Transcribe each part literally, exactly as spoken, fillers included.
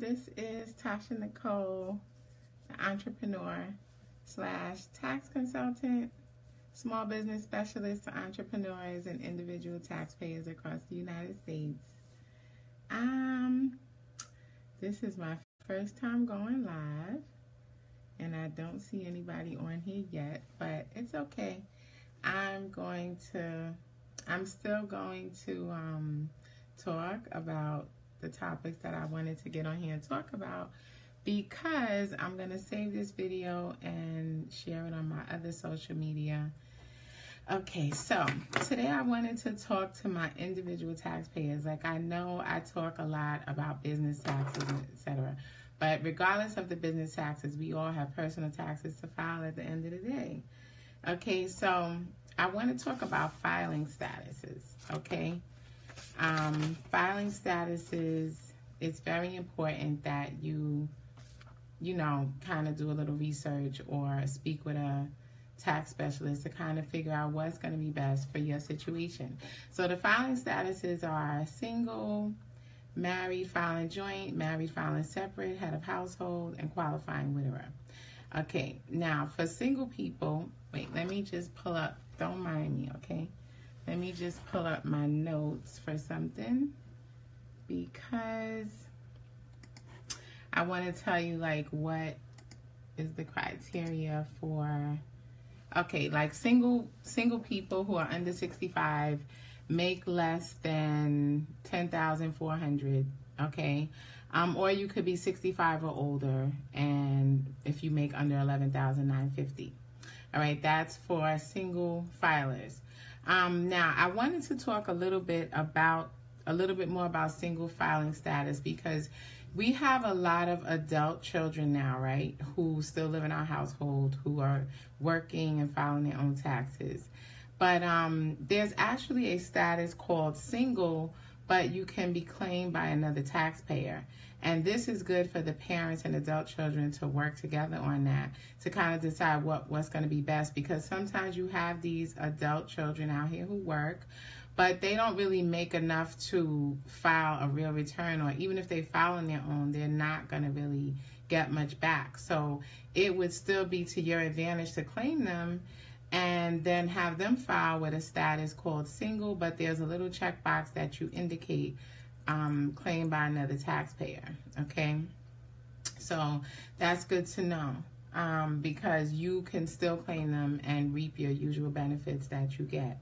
This is Tasha Nicole, the entrepreneur slash tax consultant, small business specialist to entrepreneurs and individual taxpayers across the United States. Um, this is my first time going live, and I don't see anybody on here yet, but it's okay. I'm going to, I'm still going to um, talk about the topics that I wanted to get on here and talk about, because I'm going to save this video and share it on my other social media. Okay, so today I wanted to talk to my individual taxpayers. Like, I know I talk a lot about business taxes, et cetera, but regardless of the business taxes, we all have personal taxes to file at the end of the day. Okay, so I want to talk about filing statuses, okay? Um, filing statuses, it's very important that you, you know, kind of do a little research or speak with a tax specialist to kind of figure out what's going to be best for your situation. So the filing statuses are single, married, filing joint, married, filing separate, head of household, and qualifying widower. Okay, now for single people, wait, let me just pull up, don't mind me, okay? Let me just pull up my notes for something, because I want to tell you like what is the criteria for, okay, like single single people who are under sixty-five make less than ten thousand four hundred dollars, okay? Um, or you could be sixty-five or older, and if you make under eleven thousand nine hundred fifty dollars, all right, that's for single filers. Um, now, I wanted to talk a little bit about, a little bit more about single filing status, because we have a lot of adult children now, right, who still live in our household, who are working and filing their own taxes. But um, there's actually a status called single, but you can be claimed by another taxpayer. And this is good for the parents and adult children to work together on that, to kind of decide what, what's going to be best, because sometimes you have these adult children out here who work, but they don't really make enough to file a real return, or even if they file on their own, they're not going to really get much back. So it would still be to your advantage to claim them and then have them file with a status called single, but there's a little checkbox that you indicate Um, claimed by another taxpayer, okay? So that's good to know, um, because you can still claim them and reap your usual benefits that you get.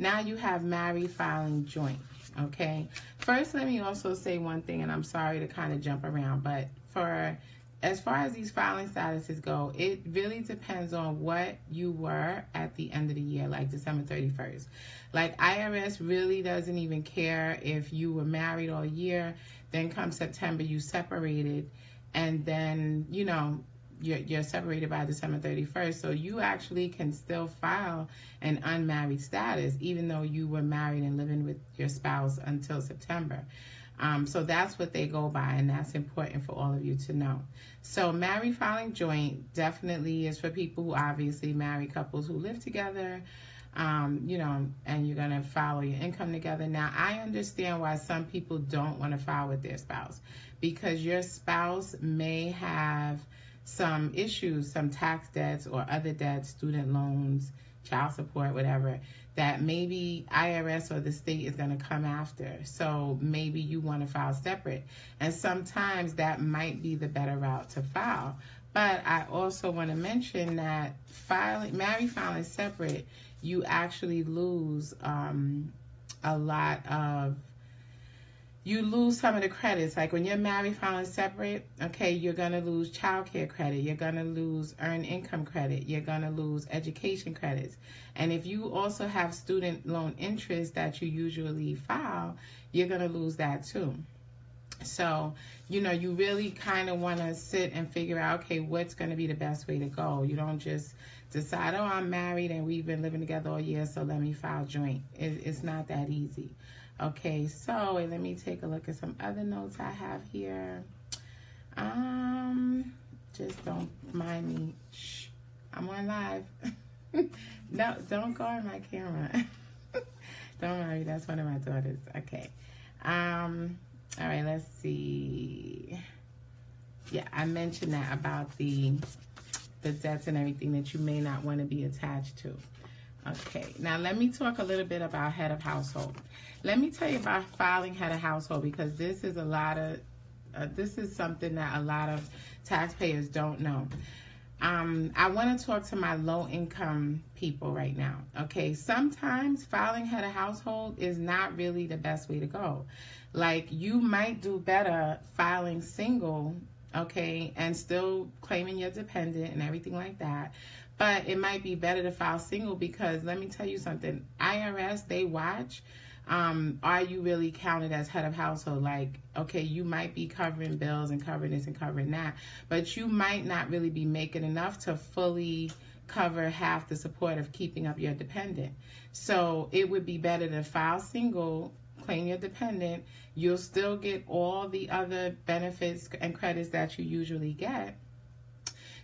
Now you have married, filing joint, okay? First, let me also say one thing, and I'm sorry to kind of jump around, but for as far as these filing statuses go, it really depends on what you were at the end of the year, like December thirty-first. Like, I R S really doesn't even care if you were married all year, then come September you separated, and then, you know, you're, you're separated by December thirty-first. So you actually can still file an unmarried status, even though you were married and living with your spouse until September. Um, so that's what they go by, and that's important for all of you to know. So married filing joint definitely is for people who obviously marry couples who live together, um, you know, and you're going to file your income together. Now, I understand why some people don't want to file with their spouse, because your spouse may have some issues, some tax debts or other debts, student loans, child support, whatever, that maybe I R S or the state is going to come after. So maybe you want to file separate. And sometimes that might be the better route to file. But I also want to mention that filing, married filing separate, you actually lose um, a lot of, you lose some of the credits. Like when you're married filing separate, okay, you're gonna lose child care credit, you're gonna lose earned income credit, you're gonna lose education credits. And if you also have student loan interest that you usually file, you're gonna lose that too. So, you know, you really kind of want to sit and figure out, okay, what's going to be the best way to go. You don't just decide, oh, I'm married and we've been living together all year, so let me file joint. It, it's not that easy. Okay, so and let me take a look at some other notes I have here. Um, just don't mind me. Shh, I'm on live. No, don't go on my camera. Don't mind me. That's one of my daughters. Okay. Um. All right, let's see. yeah, I mentioned that about the, the debts and everything that you may not want to be attached to. Okay, now let me talk a little bit about head of household. Let me tell you about filing head of household, because this is a lot of, uh, this is something that a lot of taxpayers don't know. Um, I want to talk to my low-income people right now, okay? Sometimes filing head of household is not really the best way to go. Like, you might do better filing single, okay, and still claiming your dependent and everything like that. But it might be better to file single, because let me tell you something, I R S, they watch. Um, are you really counted as head of household? Like, okay, you might be covering bills and covering this and covering that, but you might not really be making enough to fully cover half the support of keeping up your dependent. So it would be better to file single, claim your dependent. You'll still get all the other benefits and credits that you usually get,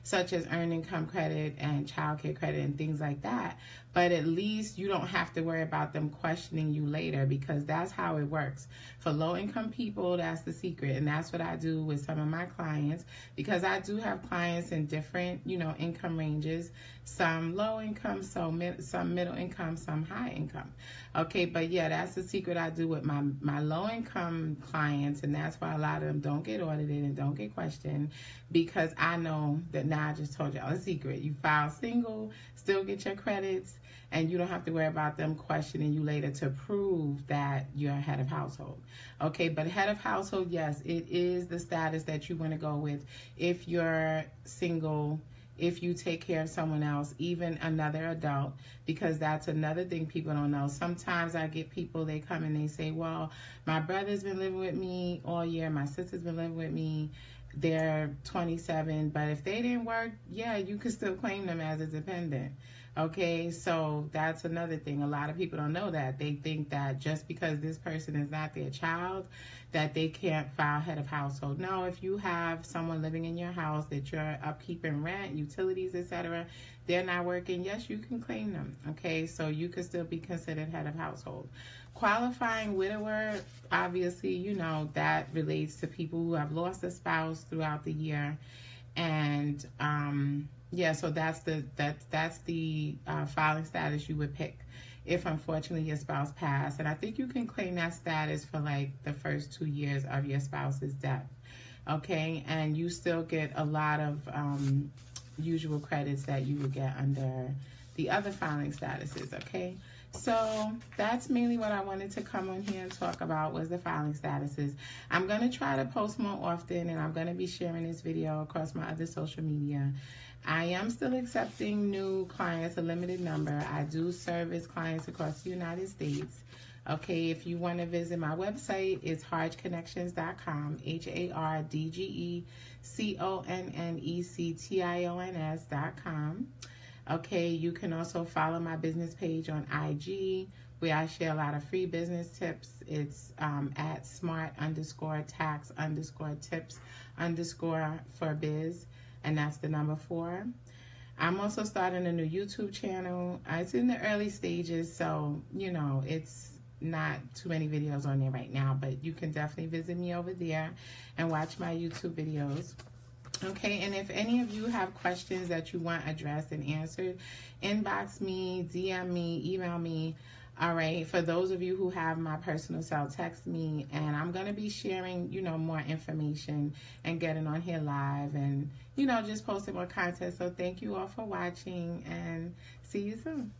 such as earned income credit and childcare credit and things like that. But at least you don't have to worry about them questioning you later, because that's how it works. For low-income people, that's the secret, and that's what I do with some of my clients, because I do have clients in different, you know, income ranges, some low-income, so some middle-income, some high-income. Okay, but yeah, that's the secret I do with my, my low-income clients, and that's why a lot of them don't get audited and don't get questioned, because I know that now I just told y'all a secret. You file single, still get your credits, and you don't have to worry about them questioning you later to prove that you're head of household. Okay, but head of household, yes, it is the status that you want to go with if you're single, if you take care of someone else, even another adult, because that's another thing people don't know. Sometimes I get people, they come and they say, well, my brother's been living with me all year, my sister's been living with me, they're twenty-seven, but if they didn't work, yeah, you could still claim them as a dependent. Okay, so that's another thing. A lot of people don't know that. They think that just because this person is not their child, that they can't file head of household. No, if you have someone living in your house that you're upkeeping, rent, utilities, et cetera, they're not working, yes, you can claim them. Okay, so you could still be considered head of household. Qualifying widower, obviously, you know, that relates to people who have lost a spouse throughout the year. And, um... yeah, so that's the that's that's the uh, filing status you would pick if unfortunately your spouse passed, and I think you can claim that status for like the first two years of your spouse's death. Okay, and you still get a lot of um, usual credits that you would get under the other filing statuses. Okay, so that's mainly what I wanted to come on here and talk about, was the filing statuses. I'm gonna try to post more often, and I'm gonna be sharing this video across my other social media. I am still accepting new clients, a limited number. I do service clients across the United States. Okay, if you want to visit my website, it's hardge connections dot com, H A R D G E C O N N E C T I O N S dot com. Okay, you can also follow my business page on I G, where I share a lot of free business tips. It's um, at smart underscore tax underscore tips underscore for biz. And that's the number four. I'm also starting a new YouTube channel. It's in the early stages, so, you know, it's not too many videos on there right now, but you can definitely visit me over there and watch my YouTube videos. Okay, and if any of you have questions that you want addressed and answered, inbox me, D M me, email me. All right, for those of you who have my personal cell, text me, and I'm going to be sharing, you know, more information and getting on here live and, you know, just posting more content. So thank you all for watching, and see you soon.